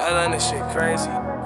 I learned this shit crazy.